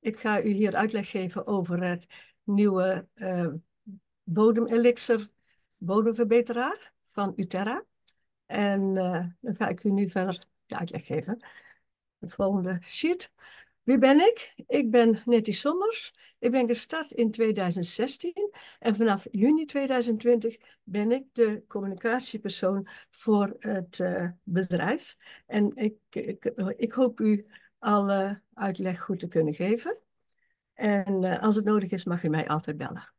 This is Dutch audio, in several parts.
Ik ga u hier uitleg geven over het nieuwe bodemelixer, bodemverbeteraar van uTerra. En dan ga ik u nu verder de uitleg geven. De volgende sheet. Wie ben ik? Ik ben Netty Sommers. Ik ben gestart in 2016 en vanaf juni 2020 ben ik de communicatiepersoon voor het bedrijf. En ik hoop u alle uitleg goed te kunnen geven. En als het nodig is, mag u mij altijd bellen.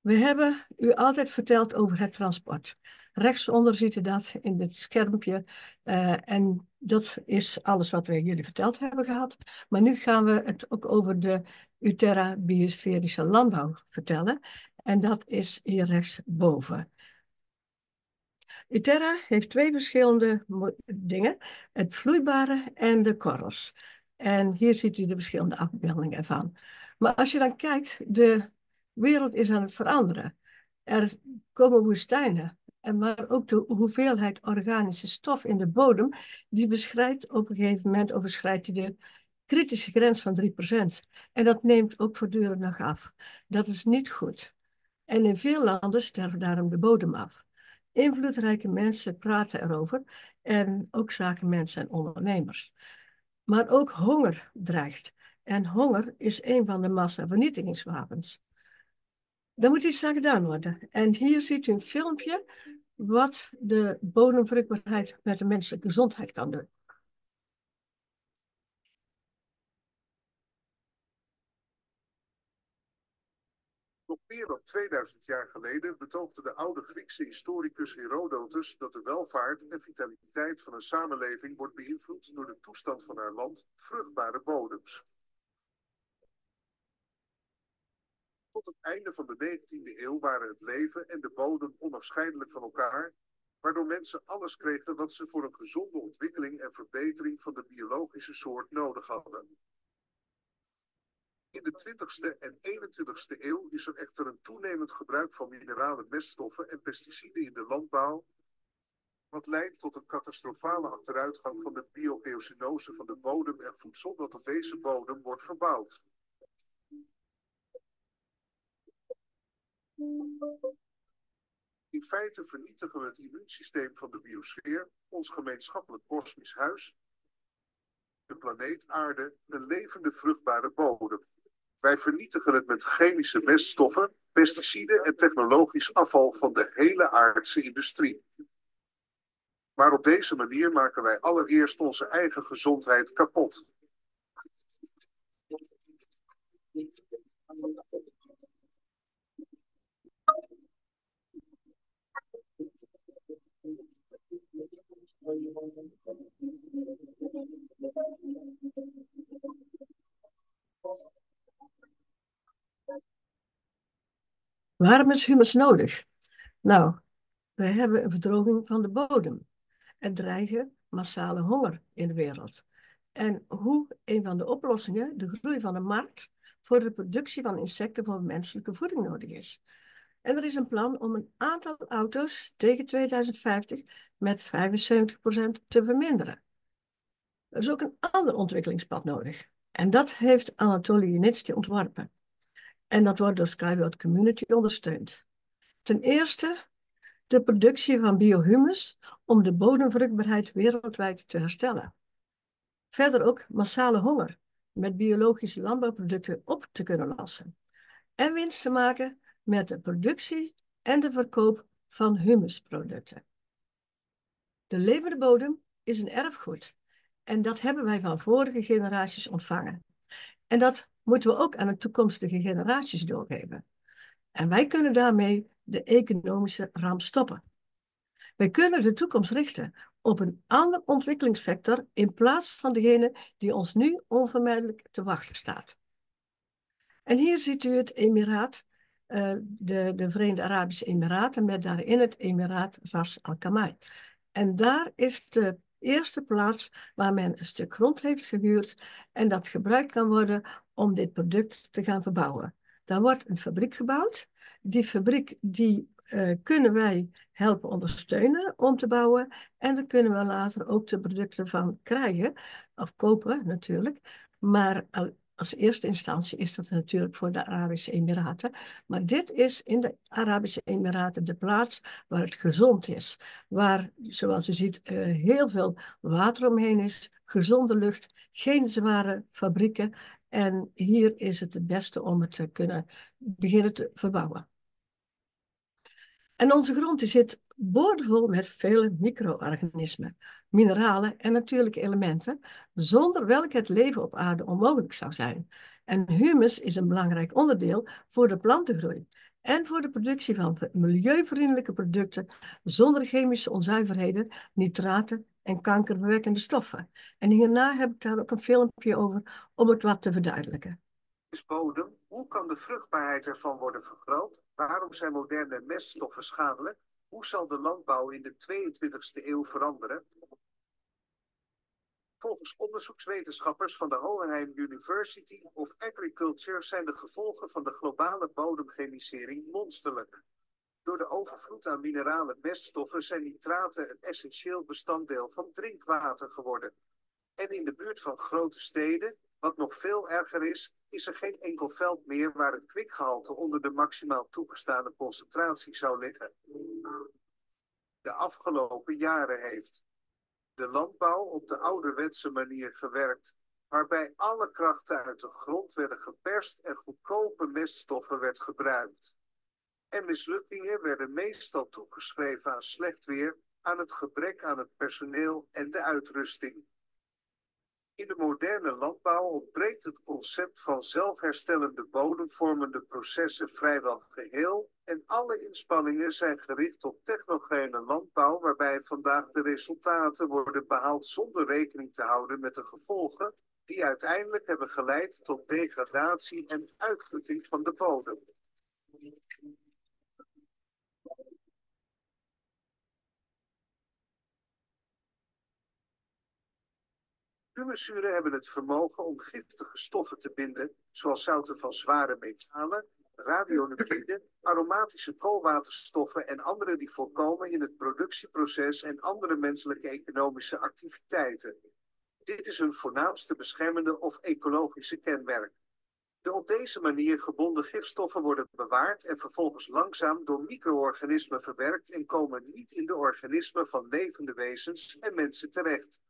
We hebben u altijd verteld over het transport. Rechtsonder ziet u dat in het schermpje. En dat is alles wat we jullie verteld hebben gehad. Maar nu gaan we het ook over de uTerra biosferische landbouw vertellen. En dat is hier rechtsboven. uTerra heeft twee verschillende dingen. Het vloeibare en de korrels. En hier ziet u de verschillende afbeeldingen ervan. Maar als je dan kijkt, de wereld is aan het veranderen. Er komen woestijnen. Maar ook de hoeveelheid organische stof in de bodem, die beschrijft op een gegeven moment overschrijdt de kritische grens van 3%. En dat neemt ook voortdurend nog af. Dat is niet goed. En in veel landen sterft daarom de bodem af. Invloedrijke mensen praten erover en ook zakenmensen en ondernemers. Maar ook honger dreigt. En honger is een van de massavernietigingswapens. Daar moet iets aan gedaan worden. En hier ziet u een filmpje wat de bodemvruchtbaarheid met de menselijke gezondheid kan doen. Nog meer dan 2000 jaar geleden betoogde de oude Griekse historicus Herodotus dat de welvaart en vitaliteit van een samenleving wordt beïnvloed door de toestand van haar land, vruchtbare bodems. Tot het einde van de 19e eeuw waren het leven en de bodem onafscheidelijk van elkaar, waardoor mensen alles kregen wat ze voor een gezonde ontwikkeling en verbetering van de biologische soort nodig hadden. In de 20e en 21e eeuw is er echter een toenemend gebruik van minerale meststoffen en pesticiden in de landbouw, wat leidt tot een catastrofale achteruitgang van de biogeocenose van de bodem en voedsel dat op deze bodem wordt verbouwd. In feite vernietigen we het immuunsysteem van de biosfeer, ons gemeenschappelijk kosmisch huis, de planeet Aarde, een levende vruchtbare bodem. Wij vernietigen het met chemische meststoffen, pesticiden en technologisch afval van de hele aardse industrie. Maar op deze manier maken wij allereerst onze eigen gezondheid kapot. Waarom is humus nodig? Nou, we hebben een verdroging van de bodem en dreigen massale honger in de wereld. En hoe een van de oplossingen de groei van de markt voor de productie van insecten voor menselijke voeding nodig is. En er is een plan om een aantal auto's tegen 2050 met 75% te verminderen. Er is ook een ander ontwikkelingspad nodig. En dat heeft Anatoli Yunitsky ontworpen. En dat wordt door SkyWorld Community ondersteund. Ten eerste de productie van biohumus om de bodemvruchtbaarheid wereldwijd te herstellen. Verder ook massale honger met biologische landbouwproducten op te kunnen lossen. En winst te maken met de productie en de verkoop van humusproducten. De levende bodem is een erfgoed. En dat hebben wij van vorige generaties ontvangen. En dat moeten we ook aan de toekomstige generaties doorgeven. En wij kunnen daarmee de economische ramp stoppen. Wij kunnen de toekomst richten op een ander ontwikkelingsvector in plaats van degene die ons nu onvermijdelijk te wachten staat. En hier ziet u het Emiraat, de Verenigde Arabische Emiraten, met daarin het Emiraat Ras Al Khaimah. En daar is de eerste plaats waar men een stuk grond heeft gehuurd en dat gebruikt kan worden om dit product te gaan verbouwen. Daar wordt een fabriek gebouwd. Die fabriek die kunnen wij helpen ondersteunen om te bouwen. En daar kunnen we later ook de producten van krijgen. Of kopen natuurlijk. Maar als eerste instantie is dat natuurlijk voor de Arabische Emiraten. Maar dit is in de Arabische Emiraten de plaats waar het gezond is. Waar, zoals u ziet, heel veel water omheen is. Gezonde lucht, geen zware fabrieken. En hier is het het beste om het te kunnen beginnen te verbouwen. En onze grond zit boordevol met vele micro-organismen, mineralen en natuurlijke elementen, zonder welke het leven op aarde onmogelijk zou zijn. En humus is een belangrijk onderdeel voor de plantengroei en voor de productie van milieuvriendelijke producten zonder chemische onzuiverheden, nitraten en kankerverwekkende stoffen. En hierna heb ik daar ook een filmpje over om het wat te verduidelijken. Is bodem, hoe kan de vruchtbaarheid ervan worden vergroot? Waarom zijn moderne meststoffen schadelijk? Hoe zal de landbouw in de 22e eeuw veranderen? Volgens onderzoekswetenschappers van de Hohenheim University of Agriculture zijn de gevolgen van de globale bodemchemisering monsterlijk. Door de overvloed aan minerale meststoffen zijn nitraten een essentieel bestanddeel van drinkwater geworden. En in de buurt van grote steden, wat nog veel erger is, is er geen enkel veld meer waar het kwikgehalte onder de maximaal toegestane concentratie zou liggen. De afgelopen jaren heeft de landbouw op de ouderwetse manier gewerkt, waarbij alle krachten uit de grond werden geperst en goedkope meststoffen werd gebruikt. En mislukkingen werden meestal toegeschreven aan slecht weer, aan het gebrek aan het personeel en de uitrusting. In de moderne landbouw ontbreekt het concept van zelfherstellende bodemvormende processen vrijwel geheel en alle inspanningen zijn gericht op technogene landbouw waarbij vandaag de resultaten worden behaald zonder rekening te houden met de gevolgen die uiteindelijk hebben geleid tot degradatie en uitputting van de bodem. Humuszuren hebben het vermogen om giftige stoffen te binden, zoals zouten van zware metalen, radionucliden, aromatische koolwaterstoffen en andere die voorkomen in het productieproces en andere menselijke economische activiteiten. Dit is hun voornaamste beschermende of ecologische kenmerk. De op deze manier gebonden gifstoffen worden bewaard en vervolgens langzaam door micro-organismen verwerkt en komen niet in de organismen van levende wezens en mensen terecht.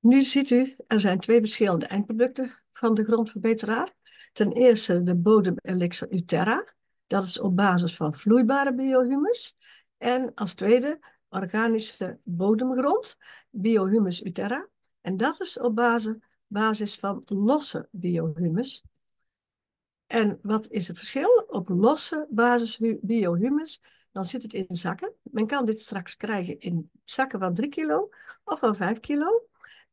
Nu ziet u, er zijn twee verschillende eindproducten van de grondverbeteraar. Ten eerste de bodemelixer uTerra. Dat is op basis van vloeibare biohumus. En als tweede organische bodemgrond, biohumus uTerra. En dat is op basis van losse biohumus. En wat is het verschil? Op losse basis biohumus, dan zit het in zakken. Men kan dit straks krijgen in zakken van 3 kilo of van 5 kilo.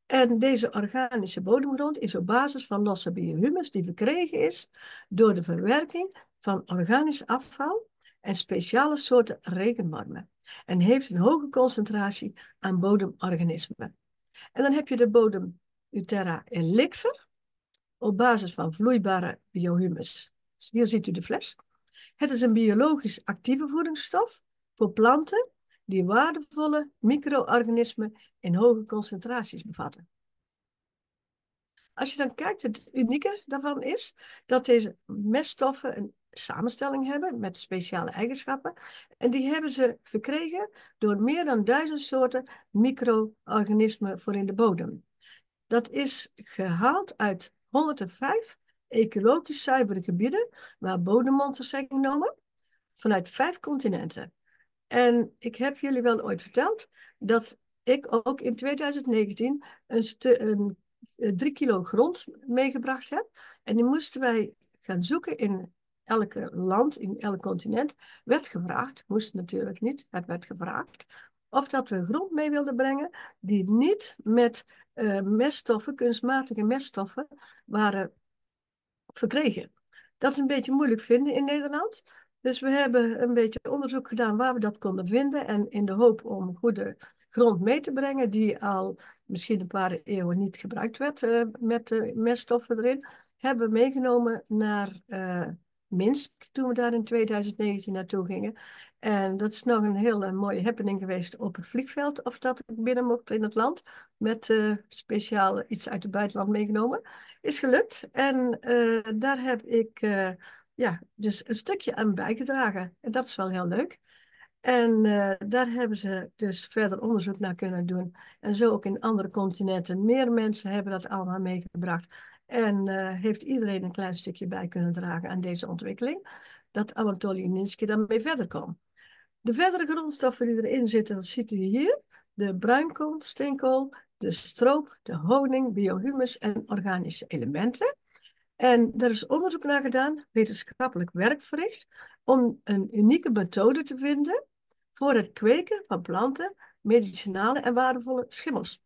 En deze organische bodemgrond is op basis van losse biohumus die verkregen is door de verwerking van organisch afval en speciale soorten regenwormen. En heeft een hoge concentratie aan bodemorganismen. En dan heb je de bodem uTerra elixir op basis van vloeibare biohumus. Hier ziet u de fles. Het is een biologisch actieve voedingsstof voor planten die waardevolle micro-organismen in hoge concentraties bevatten. Als je dan kijkt, het unieke daarvan is dat deze meststoffen een samenstelling hebben met speciale eigenschappen. En die hebben ze verkregen door meer dan 1000 soorten micro-organismen voor in de bodem. Dat is gehaald uit 105 ecologisch zuivere gebieden waar bodemmonsters zijn genomen vanuit 5 continenten. En ik heb jullie wel ooit verteld dat ik ook in 2019 een 3 kilo grond meegebracht heb. En die moesten wij gaan zoeken in elke land, in elk continent. Werd gevraagd, moest natuurlijk niet, het werd gevraagd. Of dat we grond mee wilden brengen die niet met meststoffen, kunstmatige meststoffen, waren verkregen. Dat is een beetje moeilijk vinden in Nederland. Dus we hebben een beetje onderzoek gedaan waar we dat konden vinden. En in de hoop om goede grond mee te brengen die al misschien een paar eeuwen niet gebruikt werd met meststoffen erin. hebben we meegenomen naar Minsk, toen we daar in 2019 naartoe gingen. En dat is nog een hele mooie happening geweest op het vliegveld, of dat ik binnen mocht in het land, met speciaal iets uit het buitenland meegenomen. Is gelukt. En daar heb ik dus een stukje aan bijgedragen. En dat is wel heel leuk. En daar hebben ze dus verder onderzoek naar kunnen doen. En zo ook in andere continenten. Meer mensen hebben dat allemaal meegebracht. En heeft iedereen een klein stukje bij kunnen dragen aan deze ontwikkeling. Dat Anatoli Yunitsky daarmee verder kwam. De verdere grondstoffen die erin zitten, dat ziet u hier. De bruinkool, steenkool, de stroop, de honing, biohumus en organische elementen. En daar is onderzoek naar gedaan, wetenschappelijk werk verricht, om een unieke methode te vinden voor het kweken van planten, medicinale en waardevolle schimmels.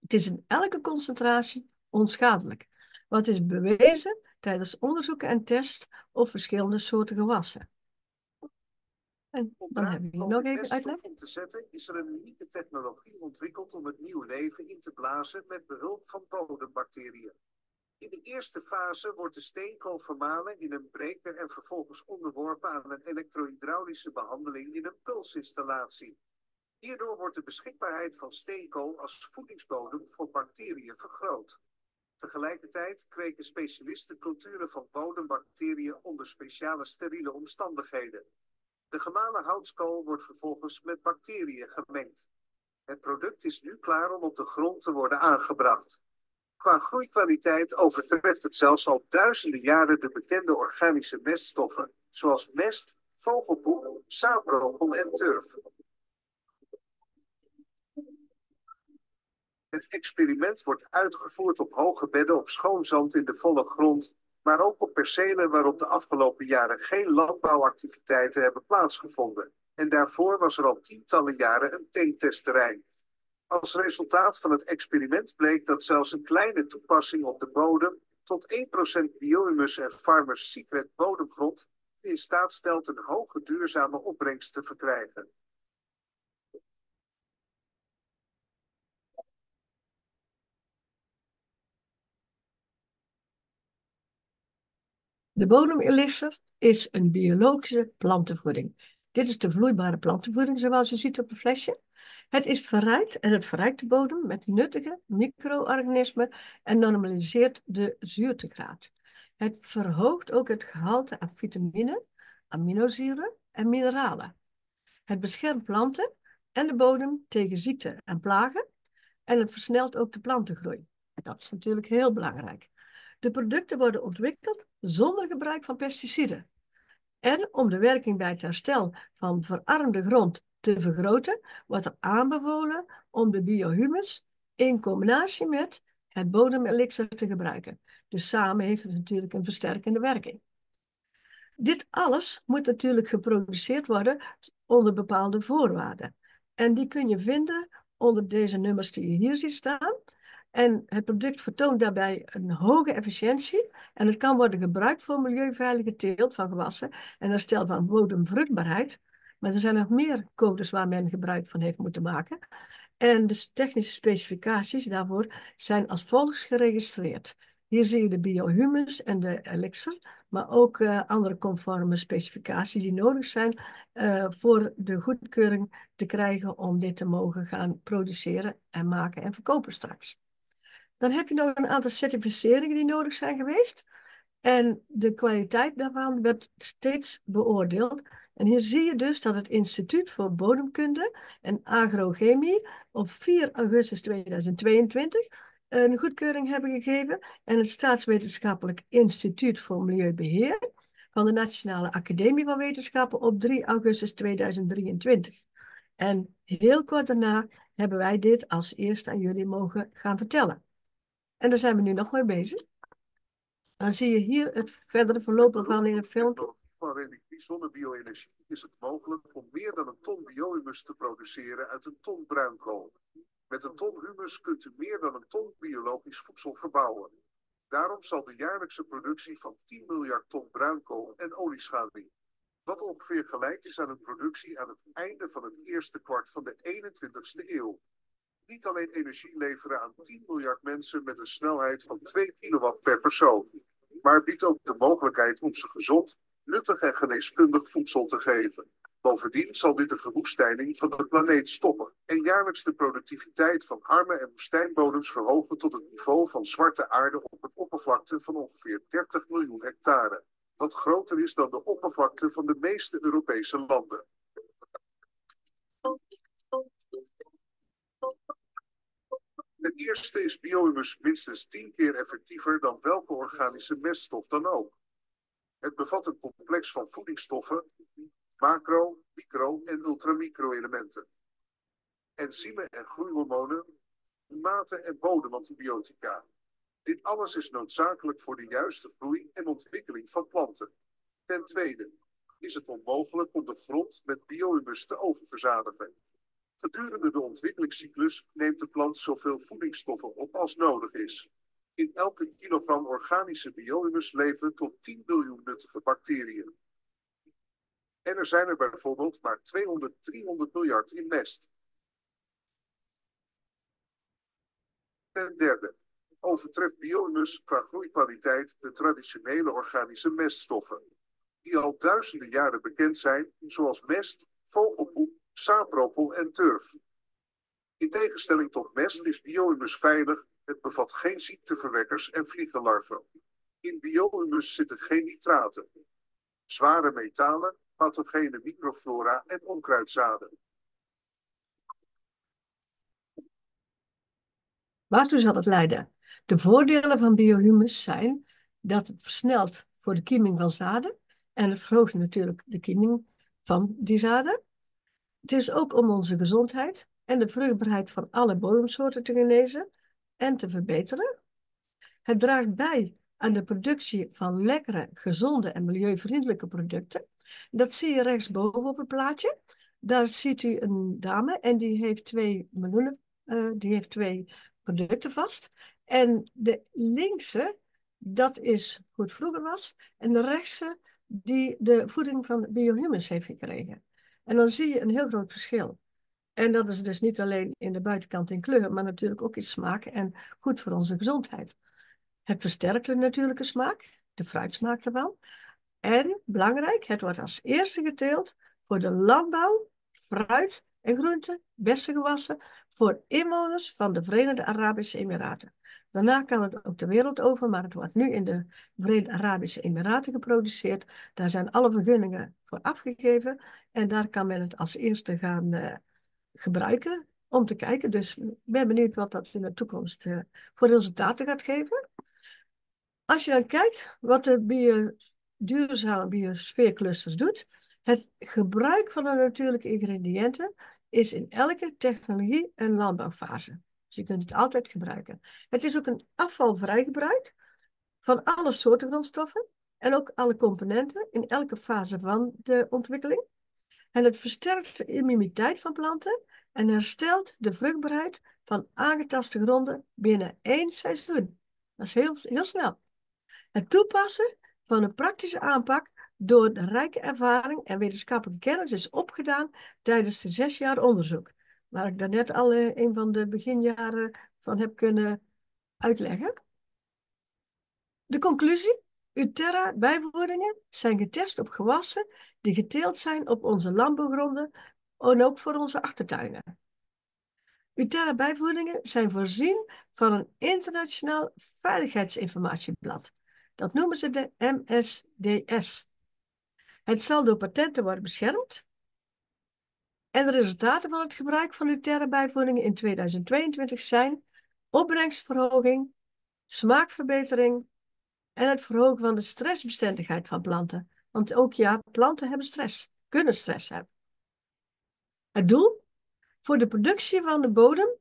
Het is in elke concentratie onschadelijk, wat is bewezen tijdens onderzoeken en tests op verschillende soorten gewassen. En dan hebben we hier nog even uitleg. Om te zetten is er een unieke technologie ontwikkeld om het nieuw leven in te blazen met behulp van bodembacteriën. In de eerste fase wordt de steenkool vermalen in een breker en vervolgens onderworpen aan een elektrohydraulische behandeling in een pulsinstallatie. Hierdoor wordt de beschikbaarheid van steenkool als voedingsbodem voor bacteriën vergroot. Tegelijkertijd kweken specialisten culturen van bodembacteriën onder speciale steriele omstandigheden. De gemalen houtskool wordt vervolgens met bacteriën gemengd. Het product is nu klaar om op de grond te worden aangebracht. Qua groeikwaliteit overtreft het zelfs al duizenden jaren de bekende organische meststoffen, zoals mest, vogelpoep, zaaproffel en turf. Het experiment wordt uitgevoerd op hoge bedden op schoon zand in de volle grond, maar ook op percelen waarop de afgelopen jaren geen landbouwactiviteiten hebben plaatsgevonden. En daarvoor was er al tientallen jaren een tanktestterrein. Als resultaat van het experiment bleek dat zelfs een kleine toepassing op de bodem tot 1% biohumus en Farmers Secret bodemgrond in staat stelt een hoge duurzame opbrengst te verkrijgen. De bodemelisser is een biologische plantenvoeding. Dit is de vloeibare plantenvoeding zoals u ziet op een flesje. Het is verrijkt en het verrijkt de bodem met nuttige micro-organismen en normaliseert de zuurtegraad. Het verhoogt ook het gehalte aan vitamine, aminozuren en mineralen. Het beschermt planten en de bodem tegen ziekten en plagen en het versnelt ook de plantengroei. Dat is natuurlijk heel belangrijk. De producten worden ontwikkeld zonder gebruik van pesticiden. En om de werking bij het herstel van verarmde grond te vergroten, wordt er aanbevolen om de biohumus in combinatie met het bodemelixer te gebruiken. Dus samen heeft het natuurlijk een versterkende werking. Dit alles moet natuurlijk geproduceerd worden onder bepaalde voorwaarden. En die kun je vinden onder deze nummers die je hier ziet staan. En het product vertoont daarbij een hoge efficiëntie en het kan worden gebruikt voor milieuveilige teelt van gewassen en herstel van bodemvruchtbaarheid. Maar er zijn nog meer codes waar men gebruik van heeft moeten maken. En de technische specificaties daarvoor zijn als volgt geregistreerd. Hier zie je de biohumus en de elixir, maar ook andere conforme specificaties die nodig zijn voor de goedkeuring te krijgen om dit te mogen gaan produceren en maken en verkopen straks. Dan heb je nog een aantal certificeringen die nodig zijn geweest. En de kwaliteit daarvan werd steeds beoordeeld. En hier zie je dus dat het Instituut voor Bodemkunde en Agrochemie op 4 augustus 2022 een goedkeuring hebben gegeven. En het Staatswetenschappelijk Instituut voor Milieubeheer van de Nationale Academie van Wetenschappen op 3 augustus 2023. En heel kort daarna hebben wij dit als eerste aan jullie mogen gaan vertellen. En daar zijn we nu nog mee bezig. Dan zie je hier het verdere verloop ervan in het filmpje. Van reliquie zonder bio-energie is het mogelijk om meer dan een ton biohumus te produceren uit een ton bruinkool. Met een ton humus kunt u meer dan een ton biologisch voedsel verbouwen. Daarom zal de jaarlijkse productie van 10 miljard ton bruinkool en olieschaduw, wat ongeveer gelijk is aan een productie aan het einde van het eerste kwart van de 21ste eeuw. niet alleen energie leveren aan 10 miljard mensen met een snelheid van 2 kilowatt per persoon, maar biedt ook de mogelijkheid om ze gezond, nuttig en geneeskundig voedsel te geven. Bovendien zal dit de verwoestijning van de planeet stoppen en jaarlijks de productiviteit van arme en woestijnbodems verhogen tot het niveau van zwarte aarde op een oppervlakte van ongeveer 30 miljoen hectare, wat groter is dan de oppervlakte van de meeste Europese landen. Het eerste is biohumus minstens 10 keer effectiever dan welke organische meststof dan ook. Het bevat een complex van voedingsstoffen, macro, micro en ultramicro-elementen, enzymen en groeihormonen, maten en bodemantibiotica. Dit alles is noodzakelijk voor de juiste groei en ontwikkeling van planten. Ten tweede is het onmogelijk om de grond met biohumus te oververzadigen. Gedurende de ontwikkelingscyclus neemt de plant zoveel voedingsstoffen op als nodig is. In elke kilogram organische biohumus leven tot 10 miljoen nuttige bacteriën. En er zijn er bijvoorbeeld maar 300 miljard in mest. Ten derde overtreft biohumus qua groeikwaliteit de traditionele organische meststoffen, die al duizenden jaren bekend zijn, zoals mest, vogelpoep, saproppel en turf. In tegenstelling tot mest is biohumus veilig, het bevat geen ziekteverwekkers en vliegenlarven. In biohumus zitten geen nitraten, zware metalen, pathogene microflora en onkruidzaden. Waartoe zal het leiden? De voordelen van biohumus zijn dat het versnelt voor de kieming van zaden en het verhoogt natuurlijk de kieming van die zaden. Het is ook om onze gezondheid en de vruchtbaarheid van alle bodemsoorten te genezen en te verbeteren. Het draagt bij aan de productie van lekkere, gezonde en milieuvriendelijke producten. Dat zie je rechtsboven op het plaatje. Daar ziet u een dame en die heeft twee producten vast. En de linkse, dat is hoe het vroeger was. En de rechtse, die de voeding van biohumus heeft gekregen. En dan zie je een heel groot verschil. En dat is dus niet alleen in de buitenkant in kleur, maar natuurlijk ook in smaak en goed voor onze gezondheid. Het versterkt de natuurlijke smaak, de fruitsmaak ervan. En, belangrijk, het wordt als eerste geteeld voor de landbouw, fruit en groenten, bessengewassen, voor inwoners van de Verenigde Arabische Emiraten. Daarna kan het ook de wereld over, maar het wordt nu in de Verenigde Arabische Emiraten geproduceerd. Daar zijn alle vergunningen voor afgegeven en daar kan men het als eerste gaan gebruiken om te kijken. Dus ik ben benieuwd wat dat in de toekomst voor resultaten gaat geven. Als je dan kijkt wat de duurzame biosfeerclusters doet, het gebruik van de natuurlijke ingrediënten is in elke technologie- en landbouwfase. Dus je kunt het altijd gebruiken. Het is ook een afvalvrij gebruik van alle soorten grondstoffen en ook alle componenten in elke fase van de ontwikkeling. En het versterkt de immuniteit van planten en herstelt de vruchtbaarheid van aangetaste gronden binnen 1 seizoen. Dat is heel snel. Het toepassen van een praktische aanpak door de rijke ervaring en wetenschappelijke kennis is opgedaan tijdens de 6 jaar onderzoek. Waar ik daarnet al een van de beginjaren van heb kunnen uitleggen. De conclusie: uTerra bijvoedingen zijn getest op gewassen die geteeld zijn op onze landbouwgronden en ook voor onze achtertuinen. uTerra bijvoedingen zijn voorzien van een internationaal veiligheidsinformatieblad. Dat noemen ze de MSDS. Het zal door patenten worden beschermd. En de resultaten van het gebruik van uTerra bijvoedingen in 2022 zijn opbrengstverhoging, smaakverbetering en het verhogen van de stressbestendigheid van planten. Want ook ja, planten hebben stress, kunnen stress hebben. Het doel? Voor de productie van de bodem,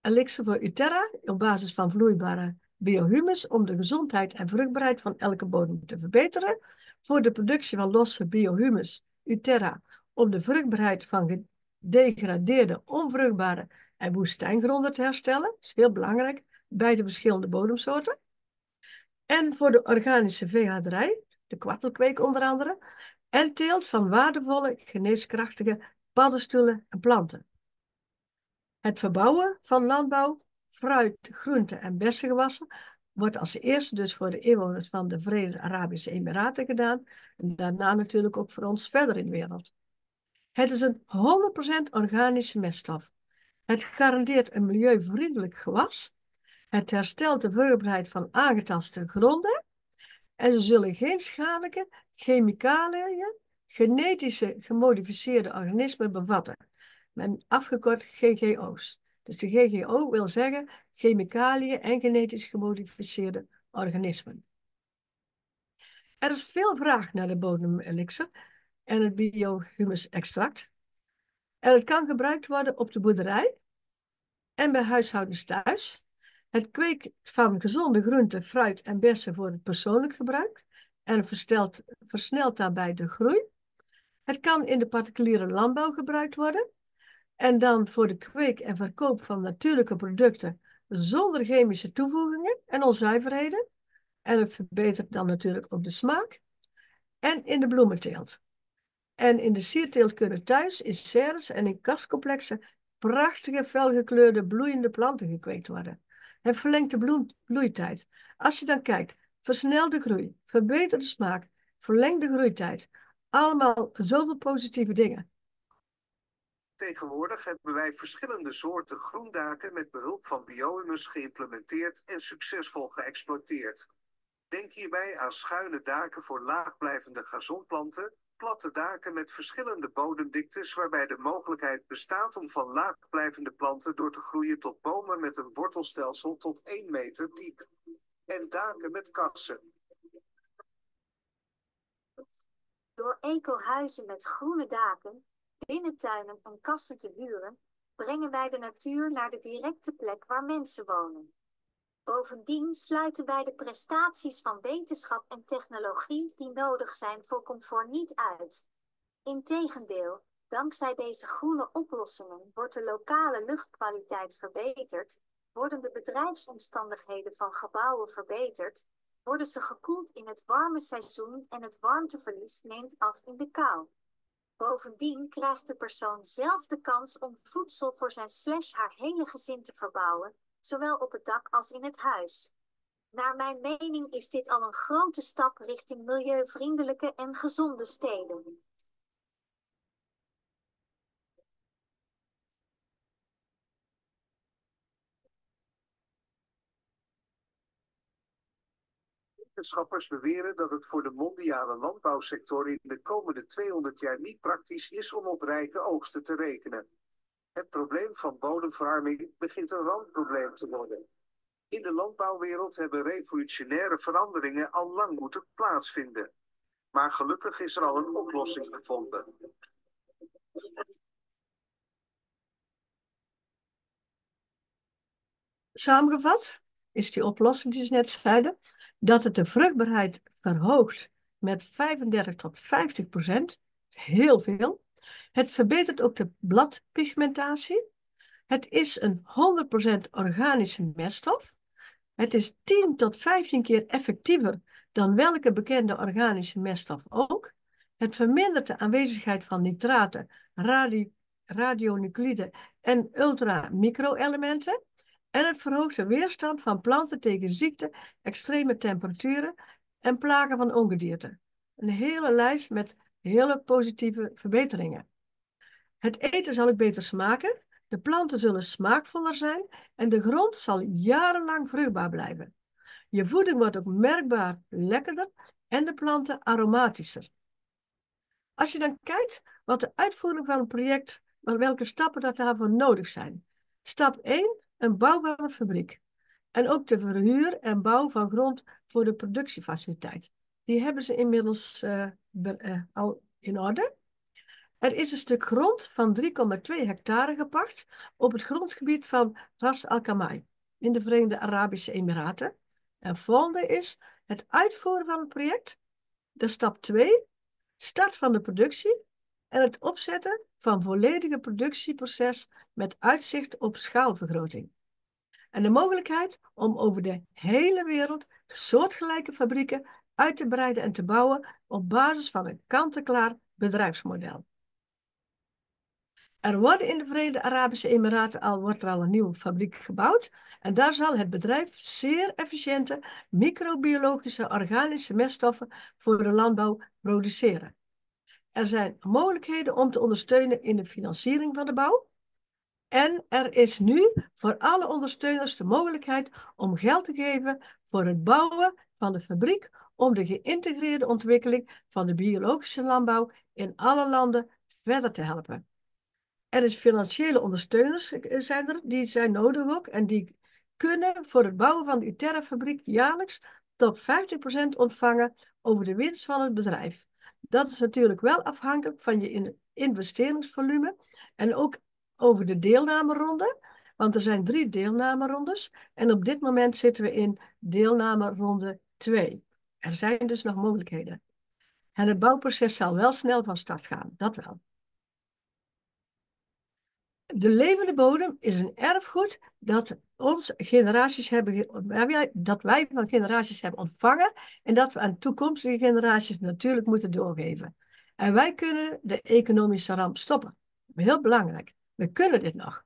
elixir voor uTerra op basis van vloeibare biohumus om de gezondheid en vruchtbaarheid van elke bodem te verbeteren. Voor de productie van losse biohumus, uTerra, om de vruchtbaarheid van gedegradeerde, onvruchtbare en woestijngronden te herstellen. Dat is heel belangrijk bij de verschillende bodemsoorten. En voor de organische veehouderij, de kwartelkweek onder andere, en teelt van waardevolle, geneeskrachtige paddenstoelen en planten. Het verbouwen van landbouw, fruit, groente en bessengewassen wordt als eerste dus voor de inwoners van de Verenigde Arabische Emiraten gedaan en daarna natuurlijk ook voor ons verder in de wereld. Het is een 100% organische meststof. Het garandeert een milieuvriendelijk gewas. Het herstelt de vruchtbaarheid van aangetaste gronden. En ze zullen geen schadelijke chemicaliën, genetische gemodificeerde organismen bevatten. Met afgekort GGO's. Dus de GGO wil zeggen chemicaliën en genetisch gemodificeerde organismen. Er is veel vraag naar de bodemelixer en het biohumus extract. En het kan gebruikt worden op de boerderij en bij huishoudens thuis. Het kweekt van gezonde groenten, fruit en bessen voor het persoonlijk gebruik en versnelt daarbij de groei. Het kan in de particuliere landbouw gebruikt worden en dan voor de kweek en verkoop van natuurlijke producten zonder chemische toevoegingen en onzuiverheden. En het verbetert dan natuurlijk ook de smaak en in de bloementeelt. En in de sierteelt kunnen thuis, in serres en in kastcomplexen prachtige felgekleurde bloeiende planten gekweekt worden. Het verlengt de bloeitijd. Als je dan kijkt, versnelt de groei, verbetert de smaak, verlengt de groeitijd. Allemaal zoveel positieve dingen. Tegenwoordig hebben wij verschillende soorten groendaken met behulp van biohumus geïmplementeerd en succesvol geëxploiteerd. Denk hierbij aan schuine daken voor laagblijvende gazonplanten, platte daken met verschillende bodemdiktes waarbij de mogelijkheid bestaat om van laagblijvende planten door te groeien tot bomen met een wortelstelsel tot 1 meter diep. En daken met kassen. Door ecohuizen met groene daken, binnentuinen en kassen te huren, brengen wij de natuur naar de directe plek waar mensen wonen. Bovendien sluiten wij de prestaties van wetenschap en technologie die nodig zijn voor comfort niet uit. Integendeel, dankzij deze groene oplossingen wordt de lokale luchtkwaliteit verbeterd, worden de bedrijfsomstandigheden van gebouwen verbeterd, worden ze gekoeld in het warme seizoen en het warmteverlies neemt af in de kou. Bovendien krijgt de persoon zelf de kans om voedsel voor zijn / haar hele gezin te verbouwen, zowel op het dak als in het huis. Naar mijn mening is dit al een grote stap richting milieuvriendelijke en gezonde steden. Wetenschappers beweren dat het voor de mondiale landbouwsector in de komende 200 jaar niet praktisch is om op rijke oogsten te rekenen. Het probleem van bodemverarming begint een randprobleem te worden. In de landbouwwereld hebben revolutionaire veranderingen al lang moeten plaatsvinden. Maar gelukkig is er al een oplossing gevonden. Samengevat is die oplossing die ze net zeiden, dat het de vruchtbaarheid verhoogt met 35 tot 50%, heel veel. Het verbetert ook de bladpigmentatie. Het is een 100% organische meststof. Het is 10 tot 15 keer effectiever dan welke bekende organische meststof ook. Het vermindert de aanwezigheid van nitraten, radionucliden en ultramicroelementen. En het verhoogt de weerstand van planten tegen ziekten, extreme temperaturen en plagen van ongedierte. Een hele lijst met hele positieve verbeteringen. Het eten zal ook beter smaken, de planten zullen smaakvoller zijn en de grond zal jarenlang vruchtbaar blijven. Je voeding wordt ook merkbaar lekkerder en de planten aromatischer. Als je dan kijkt wat de uitvoering van een project, welke stappen dat daarvoor nodig zijn. Stap 1, een bouw van een fabriek. En ook de verhuur en bouw van grond voor de productiefaciliteit. Die hebben ze inmiddels al in orde. Er is een stuk grond van 3,2 hectare gepacht op het grondgebied van Ras Al Khaimah in de Verenigde Arabische Emiraten. En volgende is het uitvoeren van het project. De stap 2, start van de productie en het opzetten van volledige productieproces met uitzicht op schaalvergroting. En de mogelijkheid om over de hele wereld soortgelijke fabrieken uit te breiden en te bouwen op basis van een kant-en-klaar bedrijfsmodel. Er wordt in de Verenigde Arabische Emiraten al een nieuwe fabriek gebouwd. En daar zal het bedrijf zeer efficiënte microbiologische organische meststoffen voor de landbouw produceren. Er zijn mogelijkheden om te ondersteunen in de financiering van de bouw. En er is nu voor alle ondersteuners de mogelijkheid om geld te geven voor het bouwen van de fabriek om de geïntegreerde ontwikkeling van de biologische landbouw in alle landen verder te helpen. Er is financiële ondersteuners die zijn nodig ook en die kunnen voor het bouwen van de uTerra-fabriek jaarlijks tot 50% ontvangen over de winst van het bedrijf. Dat is natuurlijk wel afhankelijk van je investeringsvolume en ook over de deelnameronde, want er zijn 3 deelnamerondes en op dit moment zitten we in deelnameronde 2. Er zijn dus nog mogelijkheden. En het bouwproces zal wel snel van start gaan, dat wel. De levende bodem is een erfgoed dat wij van generaties hebben ontvangen en dat we aan toekomstige generaties natuurlijk moeten doorgeven. En wij kunnen de economische ramp stoppen. Heel belangrijk. We kunnen dit nog.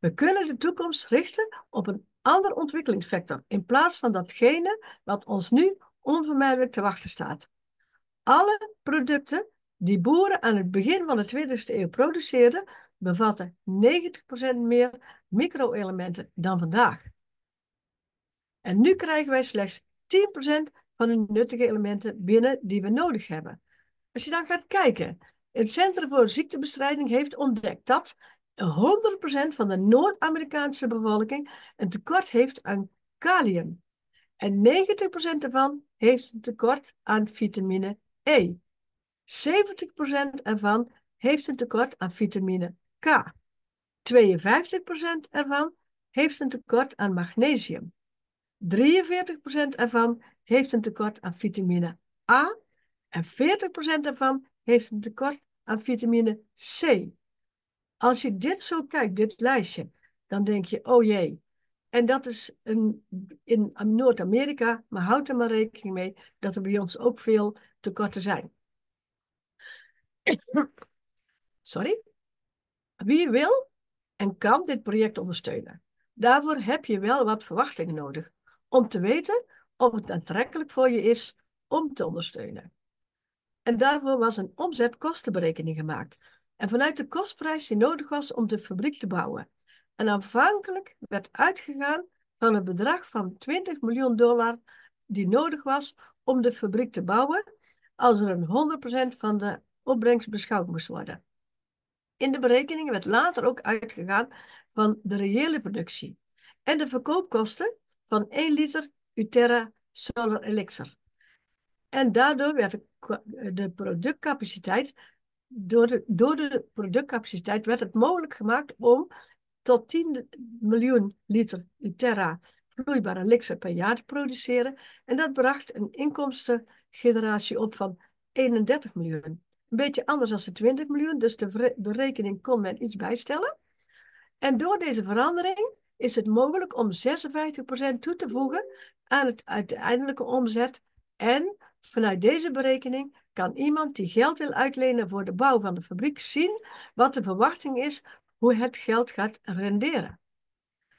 We kunnen de toekomst richten op een ander ontwikkelingsvector in plaats van datgene wat ons nu onvermijdelijk te wachten staat. Alle producten die boeren aan het begin van de 20e eeuw produceerden, bevatten 90% meer micro-elementen dan vandaag. En nu krijgen wij slechts 10% van de nuttige elementen binnen die we nodig hebben. Als je dan gaat kijken, het Centrum voor Ziektebestrijding heeft ontdekt dat 100% van de Noord-Amerikaanse bevolking een tekort heeft aan kalium. En 90% ervan heeft een tekort aan vitamine E. 70% ervan heeft een tekort aan vitamine K. 52% ervan heeft een tekort aan magnesium. 43% ervan heeft een tekort aan vitamine A. En 40% ervan heeft een tekort aan vitamine C. Als je dit zo kijkt, dit lijstje, dan denk je, oh jee. En dat is in Noord-Amerika, maar houd er maar rekening mee dat er bij ons ook veel tekorten zijn. Sorry. Wie wil en kan dit project ondersteunen? Daarvoor heb je wel wat verwachtingen nodig om te weten of het aantrekkelijk voor je is om te ondersteunen. En daarvoor was een omzetkostenberekening gemaakt. En vanuit de kostprijs die nodig was om de fabriek te bouwen. En aanvankelijk werd uitgegaan van het bedrag van $20 miljoen die nodig was om de fabriek te bouwen als er een 100% van de opbrengst beschouwd moest worden. In de berekeningen werd later ook uitgegaan van de reële productie en de verkoopkosten van 1 liter uTerra Solar Elixir. En daardoor werd door de productcapaciteit werd het mogelijk gemaakt om tot 10 miljoen liter uTerra vloeibare elixir per jaar te produceren. En dat bracht een inkomstengeneratie op van 31 miljoen. Een beetje anders dan de 20 miljoen, dus de berekening kon men iets bijstellen. En door deze verandering is het mogelijk om 56% toe te voegen aan het uiteindelijke omzet. En vanuit deze berekening kan iemand die geld wil uitlenen voor de bouw van de fabriek zien wat de verwachting is hoe het geld gaat renderen.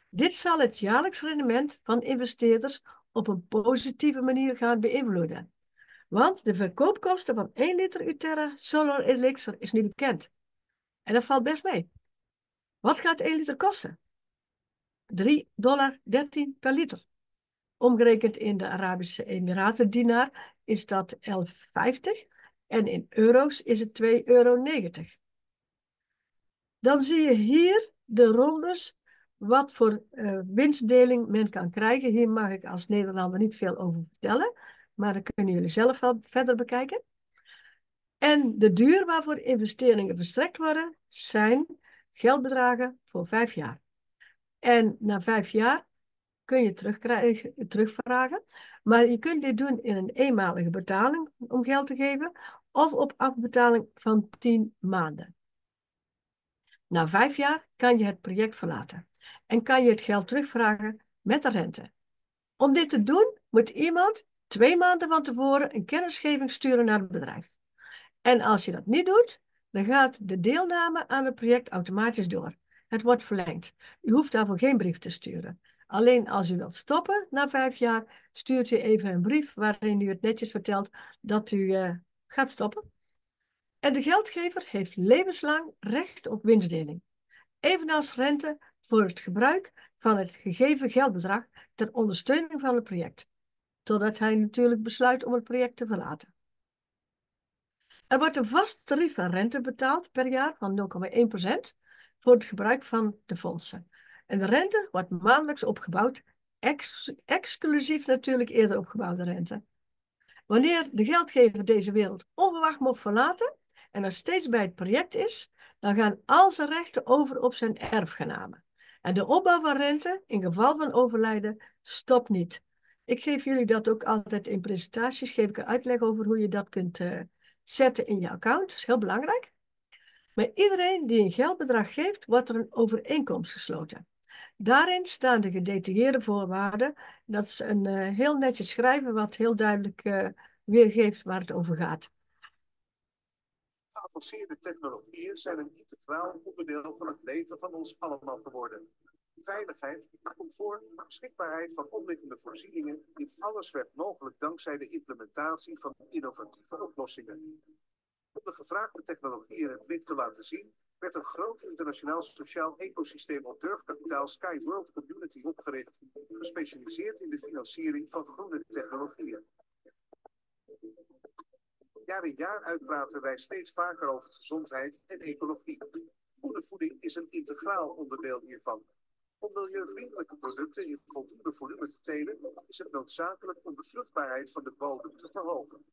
Dit zal het jaarlijks rendement van investeerders op een positieve manier gaan beïnvloeden. Want de verkoopkosten van 1 liter uTerra Solar Elixir is nu bekend. En dat valt best mee. Wat gaat 1 liter kosten? $3,13 per liter. Omgerekend in de Arabische Emiraten dinaar is dat 11,50 en in euro's is het €2,90. Dan zie je hier de rondes wat voor winstdeling men kan krijgen. Hier mag ik als Nederlander niet veel over vertellen, maar dat kunnen jullie zelf wel verder bekijken. En de duur waarvoor investeringen verstrekt worden zijn geldbedragen voor 5 jaar. En na 5 jaar kun je terugvragen, maar je kunt dit doen in een eenmalige betaling om geld te geven of op afbetaling van 10 maanden. Na 5 jaar kan je het project verlaten en kan je het geld terugvragen met de rente. Om dit te doen moet iemand 2 maanden van tevoren een kennisgeving sturen naar het bedrijf. En als je dat niet doet, dan gaat de deelname aan het project automatisch door. Het wordt verlengd. U hoeft daarvoor geen brief te sturen. Alleen als u wilt stoppen na 5 jaar, stuurt u even een brief waarin u het netjes vertelt dat u gaat stoppen. En de geldgever heeft levenslang recht op winstdeling. Evenals rente voor het gebruik van het gegeven geldbedrag ter ondersteuning van het project. Totdat hij natuurlijk besluit om het project te verlaten. Er wordt een vast tarief aan rente betaald per jaar van 0,1% voor het gebruik van de fondsen. En de rente wordt maandelijks opgebouwd, exclusief natuurlijk eerder opgebouwde rente. Wanneer de geldgever deze wereld onverwacht mocht verlaten en er steeds bij het project is, dan gaan al zijn rechten over op zijn erfgenamen. En de opbouw van rente, in geval van overlijden, stopt niet. Ik geef jullie dat ook altijd in presentaties, geef ik een uitleg over hoe je dat kunt zetten in je account. Dat is heel belangrijk. Bij iedereen die een geldbedrag geeft, wordt er een overeenkomst gesloten. Daarin staan de gedetailleerde voorwaarden. Dat is een heel netjes schrijven wat heel duidelijk weergeeft waar het over gaat. Geavanceerde technologieën zijn een integraal onderdeel van het leven van ons allemaal geworden. Veiligheid, comfort, beschikbaarheid van omliggende voorzieningen, dit alles werd mogelijk dankzij de implementatie van innovatieve oplossingen. Om de gevraagde technologieën het licht te laten zien, werd een groot internationaal sociaal ecosysteem op durfkapitaal SkyWorld Community opgericht, gespecialiseerd in de financiering van groene technologieën. Jaar in jaar uitpraten wij steeds vaker over gezondheid en ecologie. Goede voeding is een integraal onderdeel hiervan. Om milieuvriendelijke producten in voldoende volume te telen, is het noodzakelijk om de vruchtbaarheid van de bodem te verhogen.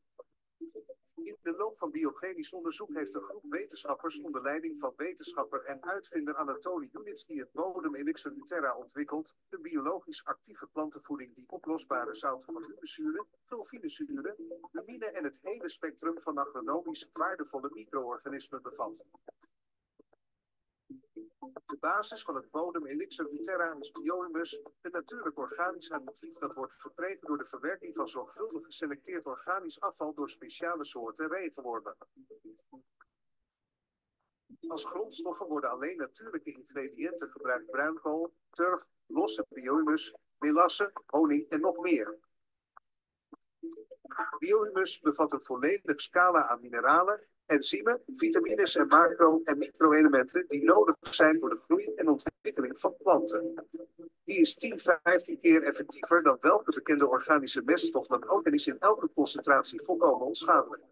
In de loop van biogenisch onderzoek heeft een groep wetenschappers onder leiding van wetenschapper en uitvinder Anatoli Eduardovich Yunitsky het bodemelixier uTerra ontwikkeld, een biologisch actieve plantenvoeding die oplosbare zouten van humuszuren, tulfinezuren, amine en het hele spectrum van agronomisch waardevolle micro-organismen bevat. De basis van het bodemelixier uTerra is biohumus, een natuurlijk organisch additief dat wordt verkregen door de verwerking van zorgvuldig geselecteerd organisch afval door speciale soorten regenwormen. Als grondstoffen worden alleen natuurlijke ingrediënten gebruikt: bruinkool, turf, losse biohumus, melasse, honing en nog meer. Biohumus bevat een volledige scala aan mineralen, enzymen, vitamines en macro- en micro-elementen die nodig zijn voor de groei en ontwikkeling van planten. Die is 10-15 keer effectiever dan welke bekende organische meststof dan ook en is in elke concentratie volkomen onschadelijk.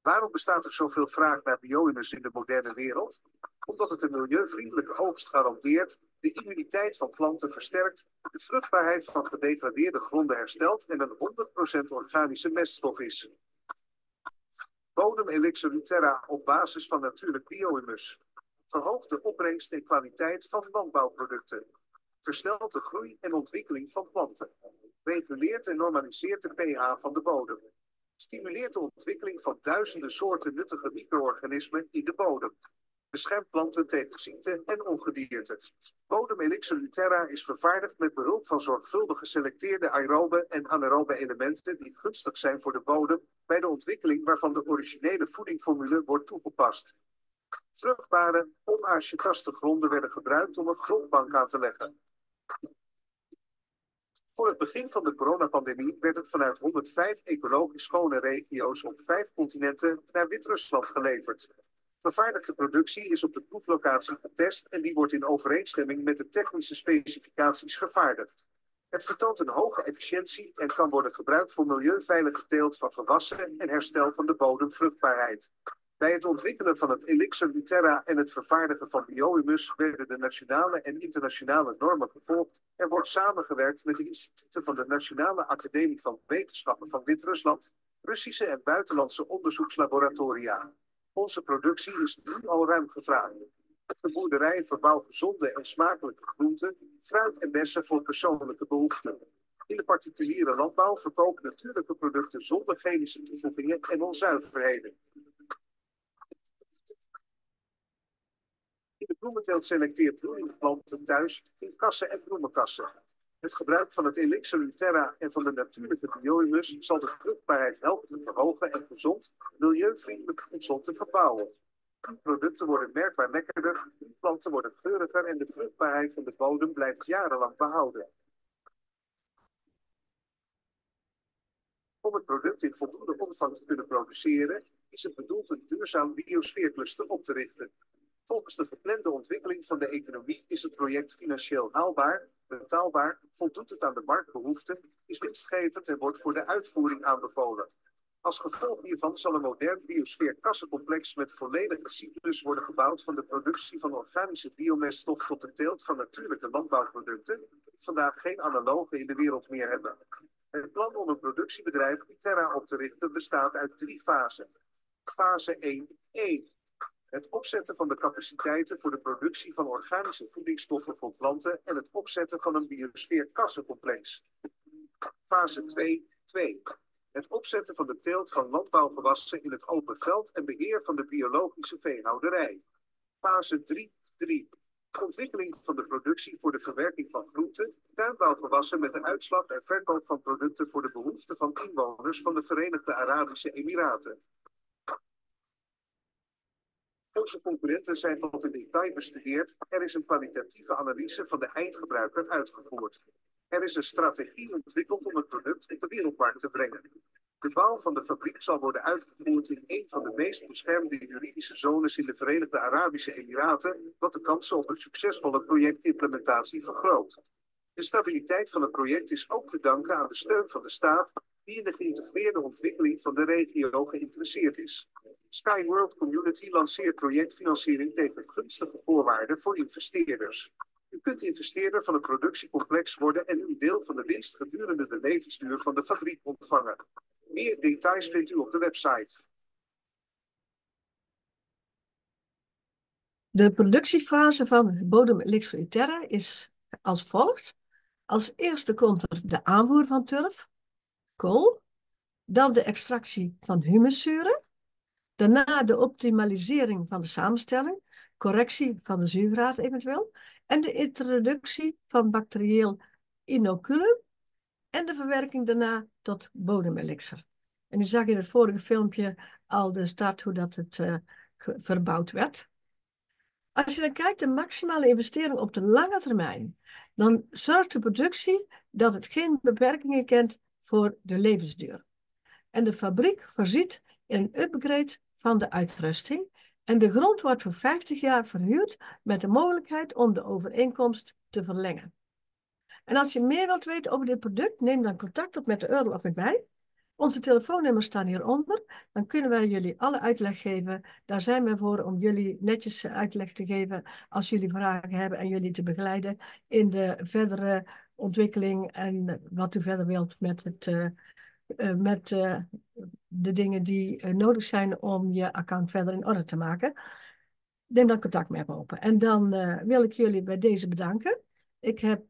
Waarom bestaat er zoveel vraag naar biohumus in de moderne wereld? Omdat het een milieuvriendelijke oogst garandeert, de immuniteit van planten versterkt, de vruchtbaarheid van gedegradeerde gronden herstelt en een 100% organische meststof is. Bodemelixier uTerra op basis van natuurlijk biohumus verhoogt de opbrengst en kwaliteit van landbouwproducten, versnelt de groei en ontwikkeling van planten, reguleert en normaliseert de pH van de bodem, stimuleert de ontwikkeling van duizenden soorten nuttige micro-organismen in de bodem, beschermt planten tegen ziekten en ongedierte. Bodemelixier uTerra is vervaardigd met behulp van zorgvuldig geselecteerde aerobe en anaerobe elementen die gunstig zijn voor de bodem bij de ontwikkeling waarvan de originele voedingformule wordt toegepast. Vruchtbare, onaasjetaste gronden werden gebruikt om een grondbank aan te leggen. Voor het begin van de coronapandemie werd het vanuit 105 ecologisch schone regio's op 5 continenten naar Wit-Rusland geleverd. Vervaardigde productie is op de proeflocatie getest en die wordt in overeenstemming met de technische specificaties vervaardigd. Het vertoont een hoge efficiëntie en kan worden gebruikt voor milieuveilig teelt van gewassen en herstel van de bodemvruchtbaarheid. Bij het ontwikkelen van het elixier uTerra en het vervaardigen van biohumus werden de nationale en internationale normen gevolgd. Er wordt samengewerkt met de instituten van de Nationale Academie van Wetenschappen van Wit-Rusland, Russische en buitenlandse onderzoekslaboratoria. Onze productie is nu al ruim gevraagd. De boerderij verbouwt gezonde en smakelijke groenten, fruit en bessen voor persoonlijke behoeften. In de particuliere landbouw verkopen natuurlijke producten zonder chemische toevoegingen en onzuiverheden. In de bloementeelt selecteert bloeiende planten thuis in kassen en bloemenkassen. Het gebruik van het elixir uTerra en van de natuurlijke biohumus zal de vruchtbaarheid helpen te verhogen en gezond, milieuvriendelijk voedsel te verbouwen. De producten worden merkbaar lekkerder, de planten worden geuriger en de vruchtbaarheid van de bodem blijft jarenlang behouden. Om het product in voldoende omvang te kunnen produceren, is het bedoeld een duurzaam biosfeercluster op te richten. Volgens de geplande ontwikkeling van de economie is het project financieel haalbaar, betaalbaar, voldoet het aan de marktbehoeften, is winstgevend en wordt voor de uitvoering aanbevolen. Als gevolg hiervan zal een modern biosfeerkassencomplex met volledige cyclus worden gebouwd van de productie van organische biomeststof tot de teelt van natuurlijke landbouwproducten, die vandaag geen analogen in de wereld meer hebben. Het plan om een productiebedrijf uTerra op te richten bestaat uit 3 fasen. Fase 1.1. Het opzetten van de capaciteiten voor de productie van organische voedingsstoffen voor planten en het opzetten van een biosfeerkassencomplex. Fase 2.2. Het opzetten van de teelt van landbouwgewassen in het open veld en beheer van de biologische veehouderij. Fase 3.3. Ontwikkeling van de productie voor de verwerking van groenten, tuinbouwgewassen met de uitslag en verkoop van producten voor de behoeften van inwoners van de Verenigde Arabische Emiraten. Onze componenten zijn tot in detail bestudeerd, er is een kwalitatieve analyse van de eindgebruiker uitgevoerd. Er is een strategie ontwikkeld om het product op de wereldmarkt te brengen. De bouw van de fabriek zal worden uitgevoerd in een van de meest beschermde juridische zones in de Verenigde Arabische Emiraten, wat de kansen op een succesvolle projectimplementatie vergroot. De stabiliteit van het project is ook te danken aan de steun van de staat, die in de geïntegreerde ontwikkeling van de regio geïnteresseerd is. SkyWorld Community lanceert projectfinanciering tegen gunstige voorwaarden voor investeerders. U kunt investeerder van het productiecomplex worden en uw deel van de winst gedurende de levensduur van de fabriek ontvangen. Meer details vindt u op de website. De productiefase van bodemelixir uTerra is als volgt. Als eerste komt er de aanvoer van turf, kool, dan de extractie van humuszuren, daarna de optimalisering van de samenstelling, correctie van de zuurgraad eventueel, en de introductie van bacterieel inoculum en de verwerking daarna tot bodemelixer. En u zag in het vorige filmpje al de start hoe dat het verbouwd werd. Als je dan kijkt de maximale investering op de lange termijn, dan zorgt de productie dat het geen beperkingen kent voor de levensduur. En de fabriek voorziet in een upgrade van de uitrusting. En de grond wordt voor 50 jaar verhuurd met de mogelijkheid om de overeenkomst te verlengen. En als je meer wilt weten over dit product, neem dan contact op met de URL of met mij. Onze telefoonnummers staan hieronder. Dan kunnen wij jullie alle uitleg geven. Daar zijn we voor om jullie netjes uitleg te geven als jullie vragen hebben en jullie te begeleiden in de verdere ontwikkeling en wat u verder wilt met het de dingen die nodig zijn om je account verder in orde te maken. Neem dan contact met me op. En dan wil ik jullie bij deze bedanken. Ik heb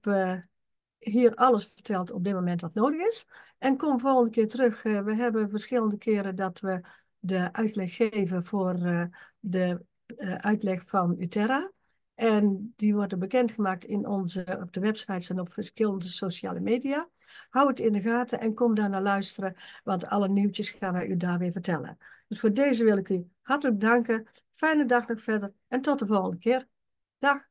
hier alles verteld op dit moment wat nodig is. En kom volgende keer terug. We hebben verschillende keren dat we de uitleg geven voor uitleg van uTerra. En die worden bekendgemaakt op de websites en op verschillende sociale media. Hou het in de gaten en kom daar naar luisteren, want alle nieuwtjes gaan wij u daar weer vertellen. Dus voor deze wil ik u hartelijk danken. Fijne dag nog verder en tot de volgende keer. Dag!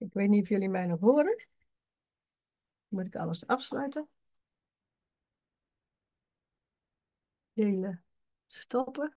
Ik weet niet of jullie mij nog horen. Moet ik alles afsluiten. Delen. Stoppen.